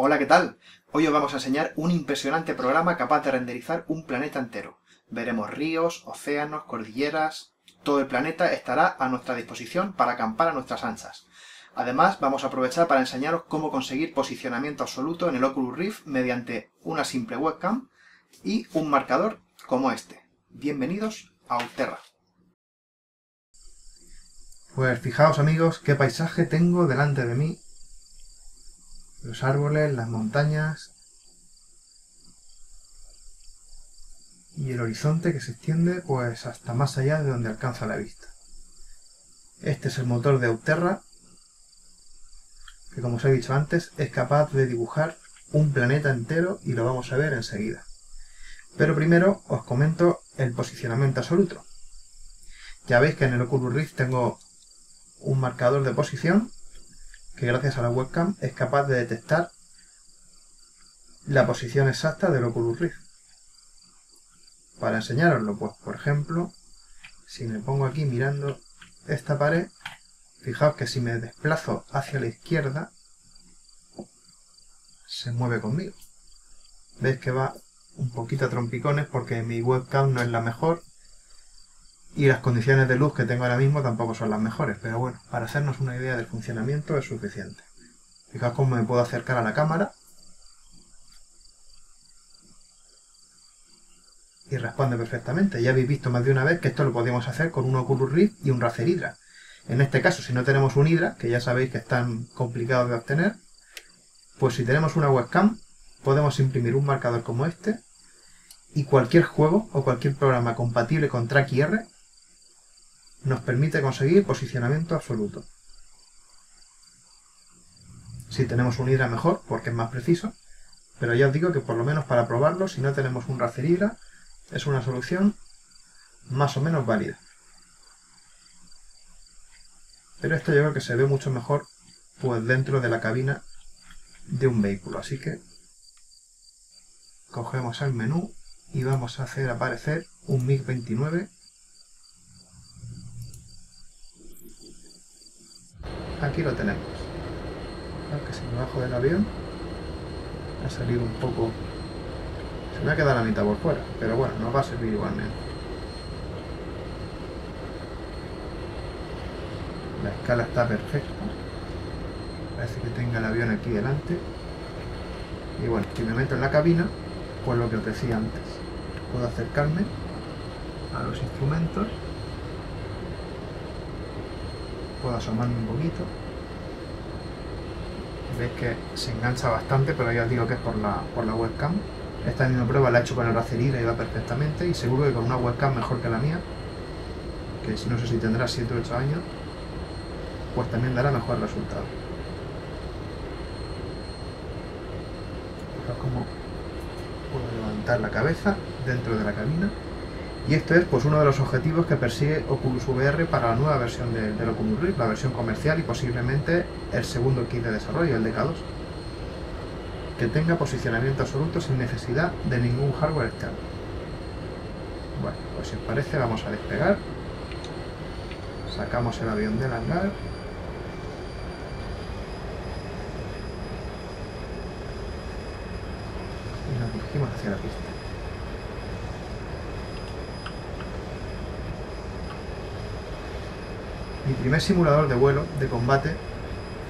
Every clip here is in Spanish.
Hola, ¿qué tal? Hoy os vamos a enseñar un impresionante programa capaz de renderizar un planeta entero. Veremos ríos, océanos, cordilleras... Todo el planeta estará a nuestra disposición para acampar a nuestras anchas. Además, vamos a aprovechar para enseñaros cómo conseguir posicionamiento absoluto en el Oculus Rift mediante una simple webcam y un marcador como este. Bienvenidos a Outerra. Pues fijaos amigos, qué paisaje tengo delante de mí. Los árboles, las montañas y el horizonte que se extiende pues hasta más allá de donde alcanza la vista. Este es el motor de Outerra, que como os he dicho antes, es capaz de dibujar un planeta entero y lo vamos a ver enseguida. Pero primero os comento el posicionamiento absoluto. Ya veis que en el Oculus Rift tengo un marcador de posición que gracias a la webcam es capaz de detectar la posición exacta del Oculus Rift. Para enseñaroslo, pues por ejemplo, si me pongo aquí mirando esta pared, fijaos que si me desplazo hacia la izquierda, se mueve conmigo. Veis que va un poquito a trompicones porque mi webcam no es la mejor y las condiciones de luz que tengo ahora mismo tampoco son las mejores, pero bueno, para hacernos una idea del funcionamiento es suficiente. Fijaos cómo me puedo acercar a la cámara y responde perfectamente. Ya habéis visto más de una vez que esto lo podemos hacer con un Oculus Rift y un Razer Hydra. En este caso, si no tenemos un Hydra, que ya sabéis que es tan complicado de obtener, pues si tenemos una webcam podemos imprimir un marcador como este y cualquier juego o cualquier programa compatible con TrackIR nos permite conseguir posicionamiento absoluto. Si tenemos un Hydra mejor, porque es más preciso, pero ya os digo que por lo menos para probarlo, si no tenemos un Razer Hydra, es una solución más o menos válida. Pero esto yo creo que se ve mucho mejor pues dentro de la cabina de un vehículo, así que cogemos el menú y vamos a hacer aparecer un MIG-29. Aquí lo tenemos. Claro que si me bajo del avión ha salido un poco... Se me ha quedado la mitad por fuera, pero bueno, nos va a servir igualmente. La escala está perfecta. Parece que tenga el avión aquí delante. Y bueno, si me meto en la cabina, pues lo que os decía antes. Puedo acercarme a los instrumentos. Puedo asomarme un poquito. Veis que se engancha bastante, pero ya os digo que es por la webcam. Esta misma prueba la he hecho con el Razer Hydra y va perfectamente, y seguro que con una webcam mejor que la mía, que no sé si tendrá 7 o 8 años, pues también dará mejor resultado. Fijaos cómo puedo levantar la cabeza dentro de la cabina, y esto es pues uno de los objetivos que persigue Oculus VR para la nueva versión del Oculus Rift, la versión comercial y posiblemente el segundo kit de desarrollo, el DK2. Que tenga posicionamiento absoluto sin necesidad de ningún hardware externo. Bueno, pues si os parece vamos a despegar. Sacamos el avión del hangar. Y nos dirigimos hacia la pista. Mi primer simulador de vuelo, de combate,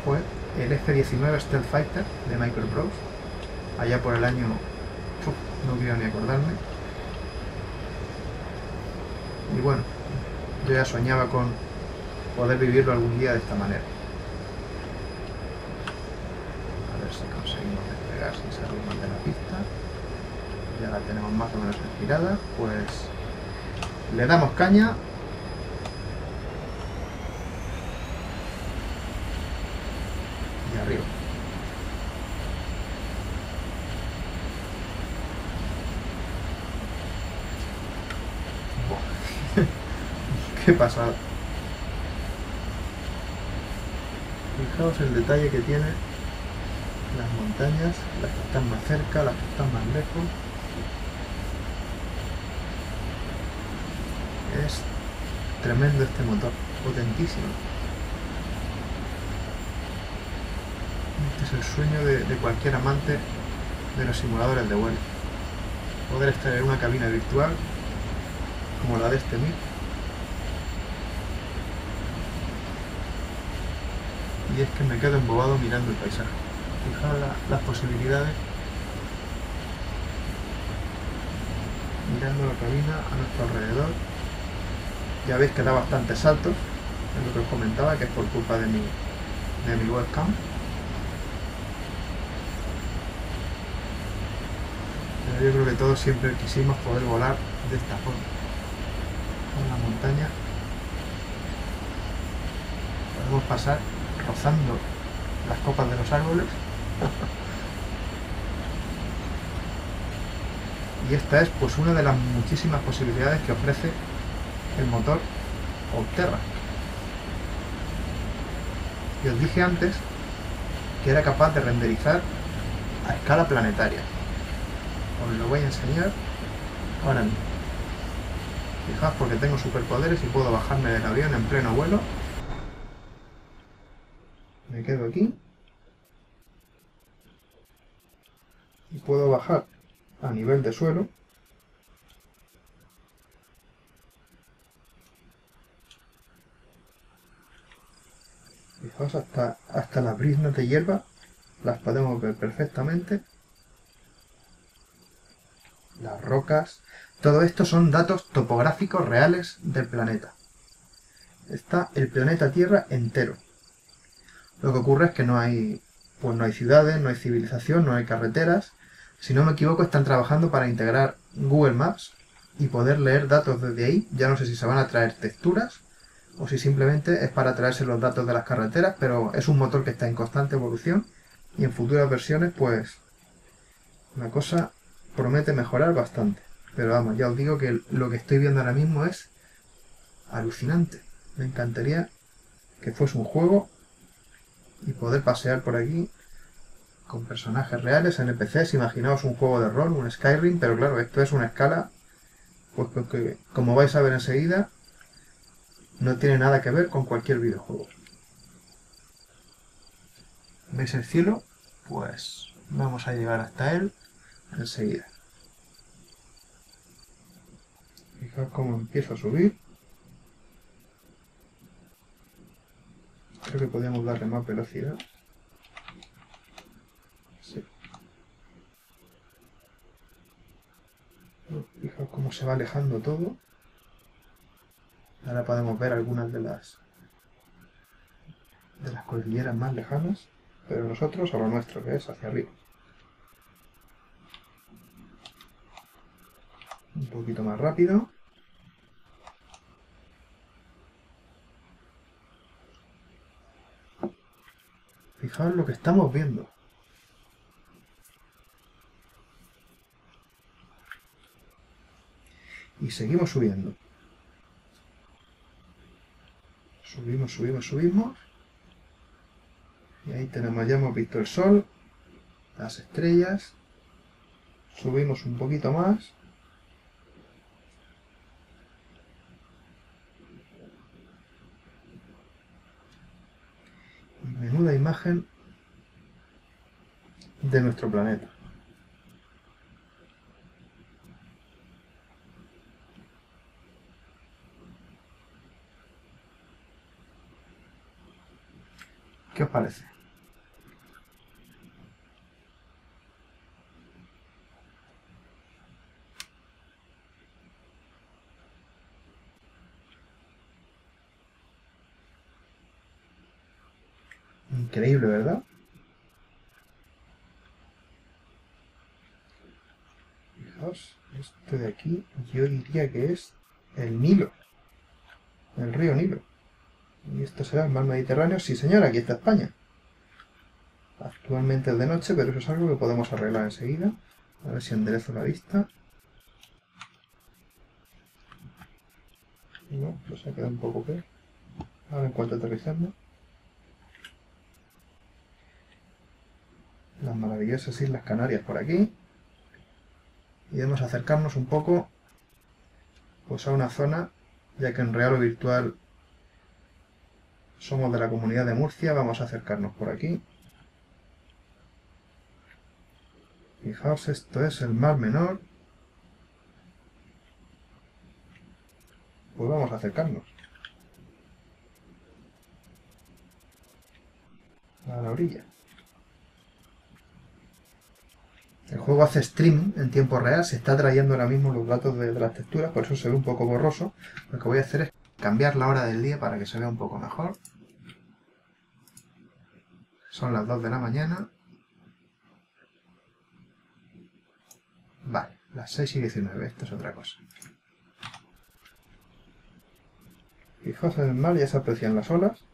fue el F-19 Stealth Fighter de MicroProse. Allá por el año... no quiero ni acordarme. Y bueno, yo ya soñaba con poder vivirlo algún día de esta manera. A ver si conseguimos despegar sin salir más de la pista. Ya la tenemos más o menos estirada, pues le damos caña. Y arriba. ¡Qué pasada! Fijaos el detalle que tiene las montañas, las que están más cerca, las que están más lejos. Es tremendo este motor, potentísimo. Es el sueño de cualquier amante de los simuladores de vuelo. Poder estar en una cabina virtual como la de este MIG y es que me quedo embobado mirando el paisaje. Fijaos las posibilidades mirando la cabina a nuestro alrededor. Ya veis que da bastantes saltos, es lo que os comentaba, que es por culpa de mi webcam. Pero yo creo que todos siempre quisimos poder volar de esta forma, con la montaña. Podemos pasar rozando las copas de los árboles. Y esta es pues una de las muchísimas posibilidades que ofrece el motor Outerra. Y os dije antes que era capaz de renderizar a escala planetaria. Os lo voy a enseñar ahora mismo. Fijaos, porque tengo superpoderes y puedo bajarme del avión en pleno vuelo. Me quedo aquí. Y puedo bajar a nivel de suelo. Fijaos, hasta las briznas de hierba las podemos ver perfectamente. Las rocas. Todo esto son datos topográficos reales del planeta. Está el planeta Tierra entero. Lo que ocurre es que no hay ciudades, no hay civilización, no hay carreteras. Si no me equivoco, están trabajando para integrar Google Maps y poder leer datos desde ahí. Ya no sé si se van a traer texturas o si simplemente es para traerse los datos de las carreteras, pero es un motor que está en constante evolución y en futuras versiones pues la cosa promete mejorar bastante. Pero vamos, ya os digo que lo que estoy viendo ahora mismo es alucinante. Me encantaría que fuese un juego y poder pasear por aquí con personajes reales, NPCs. Imaginaos un juego de rol, un Skyrim, pero claro, esto es una escala pues que, como vais a ver enseguida, no tiene nada que ver con cualquier videojuego. ¿Veis el cielo? Pues vamos a llegar hasta él enseguida. Fijaos cómo empiezo a subir. Creo que podríamos darle más velocidad. Sí. Fijaos cómo se va alejando todo. Ahora podemos ver algunas de las cordilleras más lejanas, pero nosotros a lo nuestro, que es hacia arriba. Un poquito más rápido. Fijaos lo que estamos viendo. Y seguimos subiendo. Subimos, subimos, subimos. Y ahí tenemos, ya hemos visto el sol, las estrellas. Subimos un poquito más. Y menuda imagen de nuestro planeta. ¿Qué os parece? Increíble, ¿verdad? Fijaos, esto de aquí yo diría que es el Nilo, el río Nilo. Y esto será el mar Mediterráneo. Sí señor, aquí está España. Actualmente es de noche, pero eso es algo que podemos arreglar enseguida. A ver si enderezo la vista. No, pues se ha quedado un poco peor. Ahora en cuanto aterrizando. Las maravillosas Islas Canarias por aquí. Y debemos acercarnos un poco pues a una zona, ya que en Real o Virtual somos de la comunidad de Murcia, vamos a acercarnos por aquí. Fijaos, esto es el mar menor. Pues vamos a acercarnos a la orilla. El juego hace stream en tiempo real, se está trayendo ahora mismo los datos de las texturas, por eso se ve un poco borroso. Lo que voy a hacer es cambiar la hora del día para que se vea un poco mejor. Son las 2 de la mañana. Vale, las 6:19, esto es otra cosa. Fijaos en el mar, ya se aprecian las olas.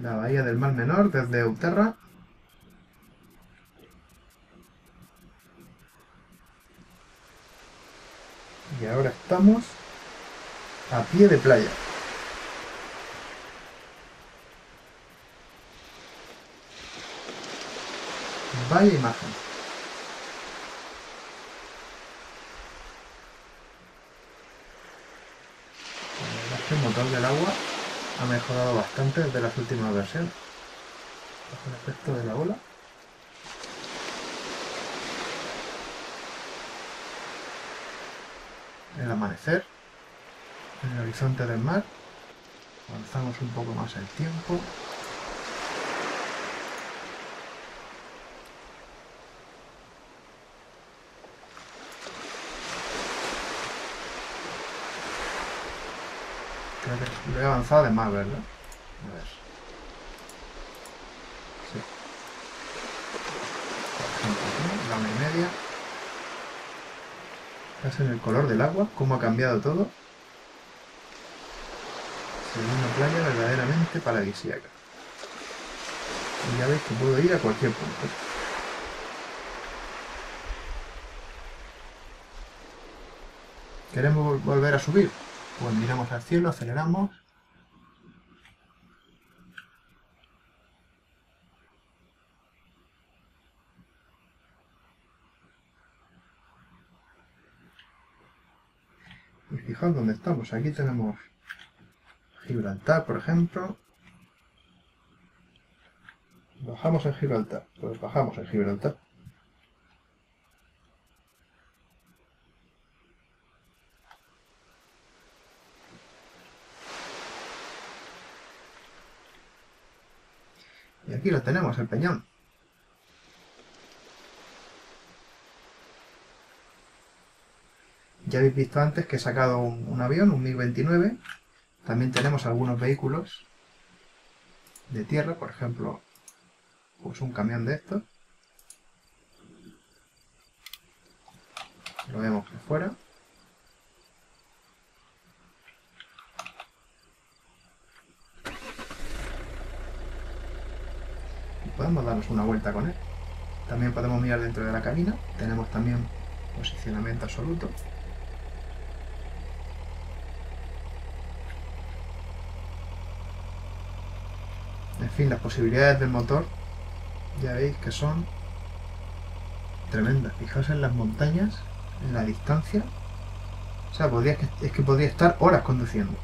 La bahía del Mar Menor desde Outerra. Y ahora estamos a pie de playa. Vaya imagen. El motor del agua ha mejorado bastante desde las últimas versiones. Bajo el efecto de la ola. El amanecer en el horizonte del mar. Avanzamos un poco más el tiempo. Creo que lo he avanzado de más, ¿verdad? A ver. Sí. La 1:30. Casi en el color del agua, cómo ha cambiado todo. Se ve una playa verdaderamente paradisíaca. Y ya veis que puedo ir a cualquier punto. ¿Queremos volver a subir? Pues miramos al cielo, aceleramos. Y fijaos dónde estamos. Aquí tenemos Gibraltar, por ejemplo. Bajamos en Gibraltar. Pues bajamos en Gibraltar. Y aquí lo tenemos, el peñón. Ya habéis visto antes que he sacado un avión, un MIG-29. También tenemos algunos vehículos de tierra, por ejemplo, pues un camión de estos. Lo vemos por fuera. Podemos darnos una vuelta con él. También podemos mirar dentro de la cabina. Tenemos también posicionamiento absoluto. En fin, las posibilidades del motor ya veis que son tremendas. Fijaos en las montañas, en la distancia. O sea, podría estar horas conduciendo.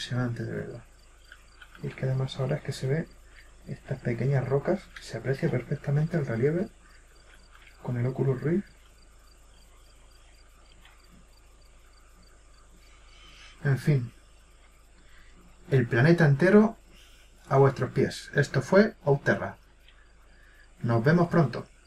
Impresionante, de verdad. Y es que además ahora es que se ve estas pequeñas rocas, se aprecia perfectamente el relieve con el Oculus Rift. En fin, el planeta entero a vuestros pies. Esto fue Outerra. Nos vemos pronto.